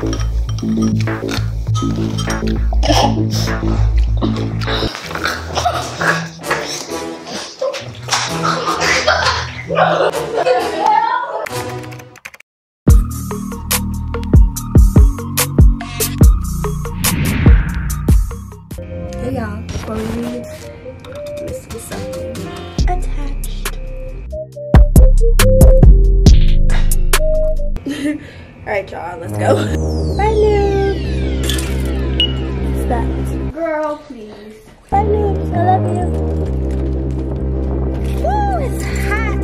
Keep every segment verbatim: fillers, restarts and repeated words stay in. Hey y'all, before we leave, let's get something attached. Alright y'all, let's go. Bye Nibs. What's that? Girl, please. Bye Nibs, I love you. Ooh, it's hot.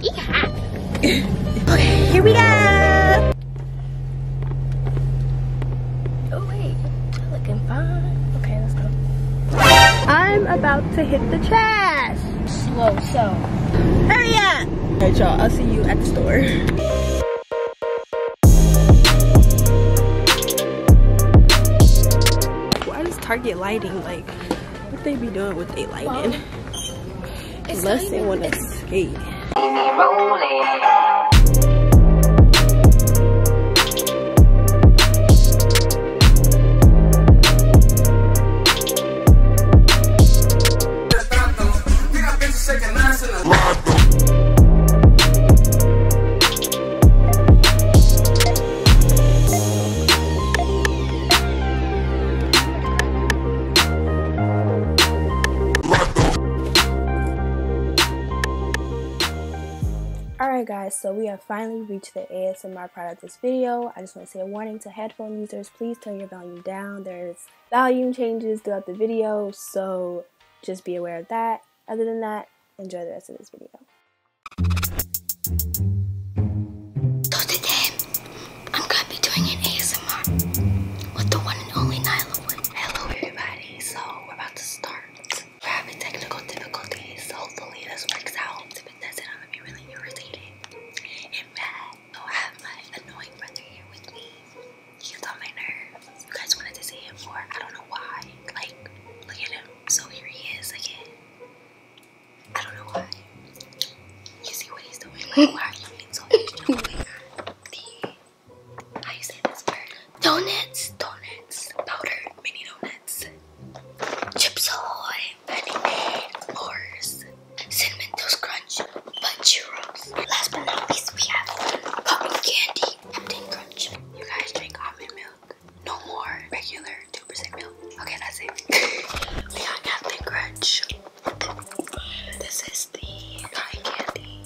It's hot. Okay, here we go. Oh wait, I'm looking fine. Okay, let's go. I'm about to hit the trash. Slow, so. Hurry up. Alright y'all, I'll see you at the store. Target lighting, like what they be doing with they lighting? Well, unless they want to skate. Alright guys, so we have finally reached the A S M R part of this video. I just want to say a warning to headphone users, please turn your volume down. There's volume changes throughout the video, so just be aware of that. Other than that, enjoy the rest of this video. So today, I'm going to be doing an A S M R with the one and only Nyla Wood. Hello everybody, so we're about to start. We're having technical difficulties, so hopefully this works out. If it doesn't, I'm going to be really irritated and mad. So I have my annoying brother here with me. He's on my nerves. You guys wanted to see him for, I don't know why. Like, look at him. So here he is again. I don't know why. You see what he's doing? Like, why are you being so annoying? The, how you say this word? Donuts. Donuts. Powder. Mini donuts. Chips Ahoy. Honey Made. S'mores. Cinnamon Toast Crunch. Butt churros. Last but not least, we have pumpkin candy. Pumpkin crunch. You guys drink almond milk. No more regular two percent milk. Okay, that's it. We got Captain Crunch. This is the cotton candy.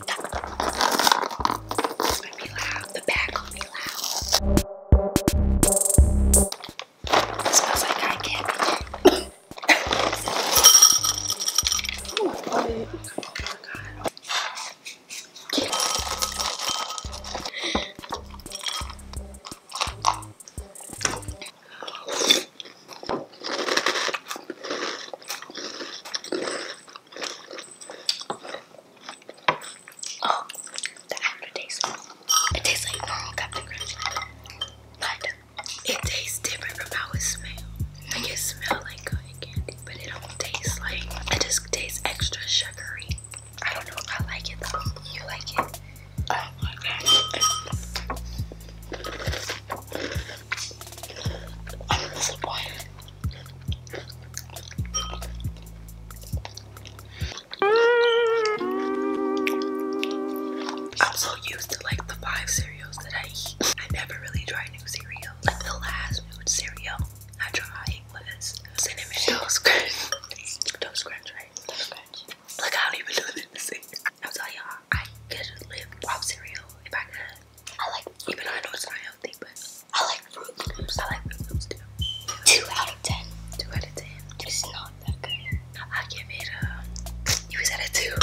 This might be loud. The bag will be loud. It smells like cotton candy. Ooh, love it. Oh my god. Oh, the aftertaste. It tastes like normal Captain Crunch, but it tastes different from how it smells. Like it smells like cotton candy, but it don't taste like. It just tastes extra sugary. I don't know if I like it though. You like it? Oh my god. I'm disappointed. I'm so used to like the five cereals that I eat. I never really try new cereal. Like the last new cereal I tried was Cinnamon Toast Crunch. Toast Crunch, right? Toast Crunch. Look, I don't even know what this is. I'll tell y'all, I could live off cereal if I could. I like, even though I know it's not healthy, but I like Fruit Loops. I like Fruit Loops too. Two out of ten. Two out of ten. It's not that good. I give it a. You said a two.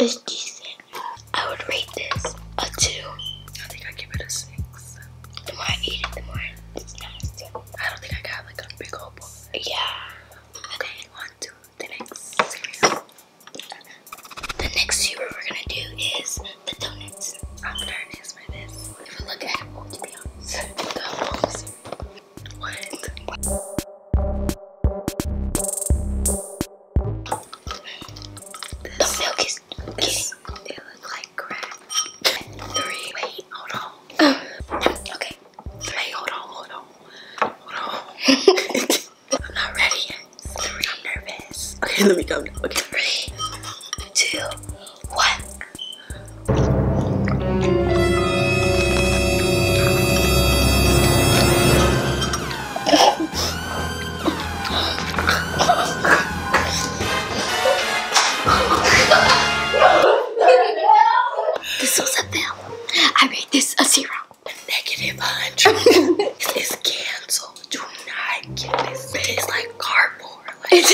It's decent. I would rate this a two. I think I give it a six. The more I eat it, the more it's nasty. I don't think I got like a big old bowl. Yeah. Okay, on to the next cereal. The next cereal we're gonna do is the donuts. I'm nervous for this. If you look at it, to be honest, the whole cereal. What? Let me go. Okay, three, two, one. This was a fail. I made this a zero. Negative one hundred. This is canceled. Do not get this. It tastes like cardboard. Like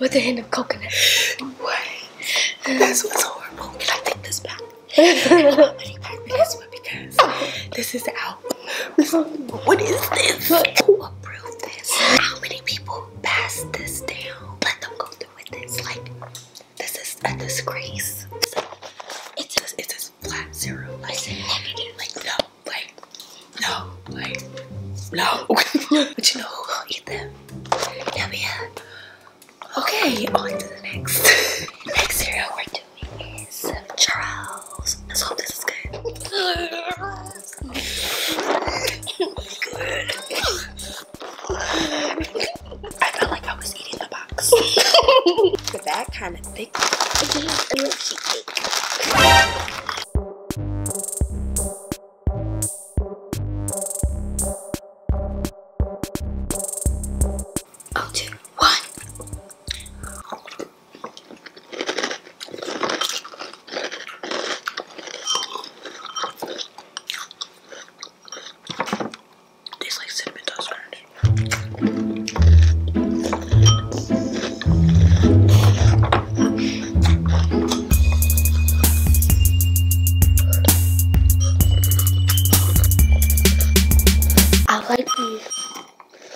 with a hint of coconut. What? That's what's horrible. Can I take this back? I don't want any back because, because this is out. What is this? Who approved this? How many people passed this down? Let them go through with this. Like, this is a disgrace. It's a, it's a flat zero. Like, it's negative. Like, no. Like, no. Like, no. But you know who will eat them? Yeah, yeah. Okay, on to the next. Next cereal we're doing is Charles. Let's hope this is good. Good. I felt like I was eating the box. That kind of thick.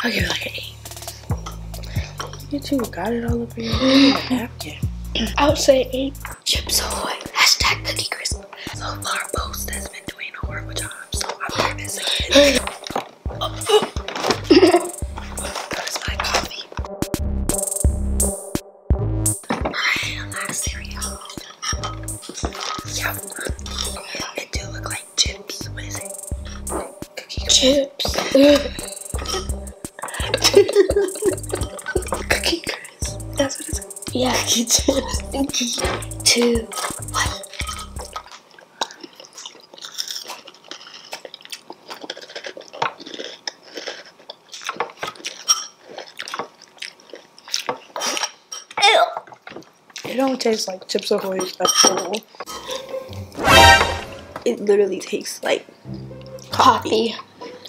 I'll give it like an eight. Look at you, got it all over your napkin. I would say eight. Chips Ahoy. Hashtag Cookie Crisp. So far, Post has been doing a horrible job, so I'm nervous again. That's my coffee. Alright, a lot of cereal. Yum. It do look like chips. What is it? Cookie Chips. Cookie Crisp. That's what it's called. Yeah, Cookie Crisp. Two, one. Ew. It don't taste like Chips Ahoy at all. It literally tastes like coffee. coffee.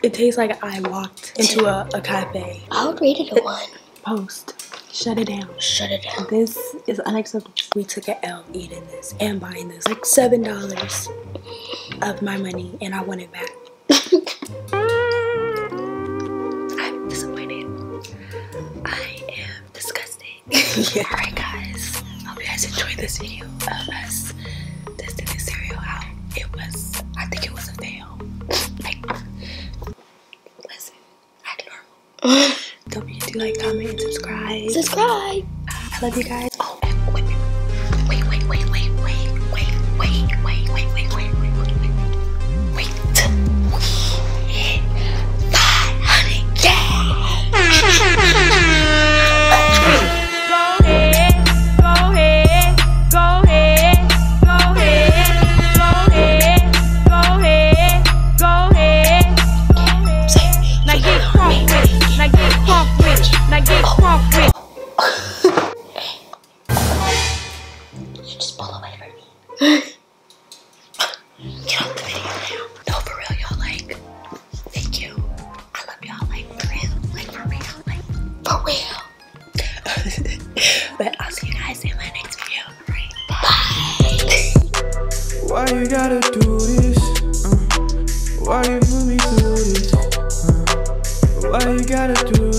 It tastes like I walked into a, a cafe. I would rate it a one. Post. Shut it down. Shut it down. This is unacceptable. We took an L eating this and buying this. Like seven dollars of my money and I want it back. I'm disappointed. I am disgusted. Yeah. Alright guys. I hope you guys enjoyed this video of us testing this cereal out. It was, I think it was a fail. Don't forget to like, comment, and subscribe. Subscribe! I love you guys. Oh, and wait, wait, wait, wait, wait, wait, wait, wait, wait, wait, wait, wait, wait, wait, wait, wait. We hit five hundred K! Go ahead, go ahead, go ahead, go ahead, go ahead, go ahead. Now get home. Now get crunk rich, now get crunk rich. You just pull away from me. Get off the video now. No, for real, y'all, like, thank you. I love y'all, like, for real, like, for real, like, for real. But I'll see you guys in my next video, alright? Bye! Why you gotta do this? Uh, why you put me through this? Uh, why you gotta do this?